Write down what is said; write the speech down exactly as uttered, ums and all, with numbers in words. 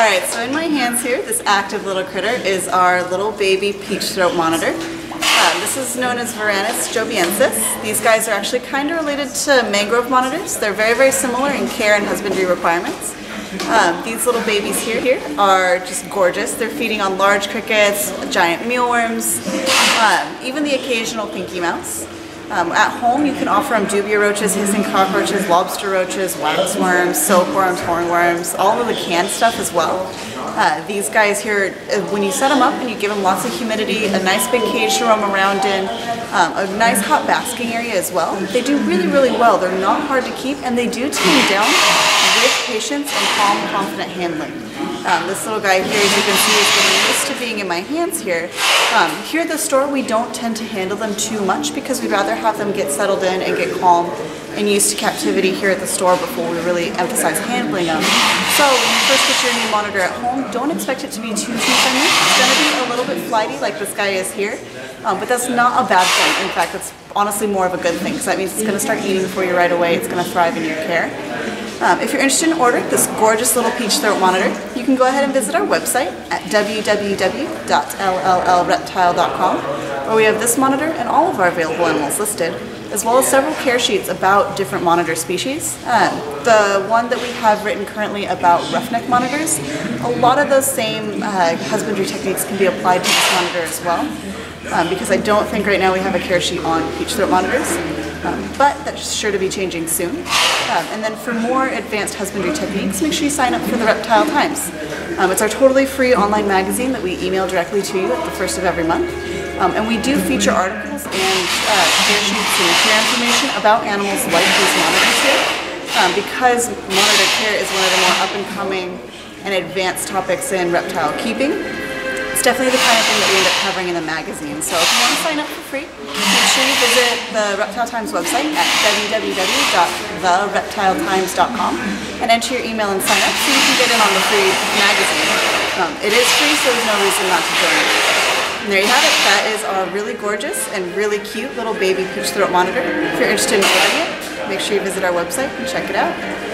Alright, so in my hands here, this active little critter is our little baby peach throat monitor. Um, this is known as Varanus jobiensis. These guys are actually kind of related to mangrove monitors. They're very, very similar in care and husbandry requirements. Um, these little babies here, here are just gorgeous. They're feeding on large crickets, giant mealworms, um, even the occasional pinky mouse. Um, at home, you can offer them dubia roaches, hissing cockroaches, lobster roaches, waxworms, silkworms, hornworms, all of the canned stuff as well. Uh, these guys here, when you set them up and you give them lots of humidity, a nice big cage to roam around in, um, a nice hot basking area as well, they do really, really well. They're not hard to keep, and they do tame down with patience and calm, confident handling. Um, this little guy here, as you can see, is getting used to being in my hands here. Um, here at the store, we don't tend to handle them too much because we'd rather have them get settled in and get calm and used to captivity here at the store before we really emphasize handling them. So when you first get your new monitor at home, don't expect it to be too, too friendly. It's going to be a little bit flighty like this guy is here, um, but that's not a bad thing. In fact, it's honestly more of a good thing because that means it's going to start eating for you right away. It's going to thrive in your care. Um, if you're interested in ordering this gorgeous little peach throat monitor, you can go ahead and visit our website at w w w dot l l l reptile dot com, where we have this monitor and all of our available animals listed, as well as several care sheets about different monitor species. Um, the one that we have written currently about roughneck monitors, a lot of those same uh, husbandry techniques can be applied to this monitor as well, um, because I don't think right now we have a care sheet on peach throat monitors. Um, but that's sure to be changing soon. Um, and then for more advanced husbandry techniques, make sure you sign up for The Reptile Times. Um, it's our totally free online magazine that we email directly to you at the first of every month. Um, and we do feature articles and uh, care sheets and care information about animals like these monitors here, um, because monitor care is one of the more up-and-coming and advanced topics in reptile keeping. It's definitely the kind of thing that we end up covering in the magazine. So if you want to sign up for free, make sure you visit the Reptile Times website at w w w dot the reptile times dot com and enter your email and sign up so you can get in on the free magazine. Um, it is free, so there's no reason not to join it. And there you have it. That is our really gorgeous and really cute little baby peach throat monitor. If you're interested in ordering it, make sure you visit our website and check it out.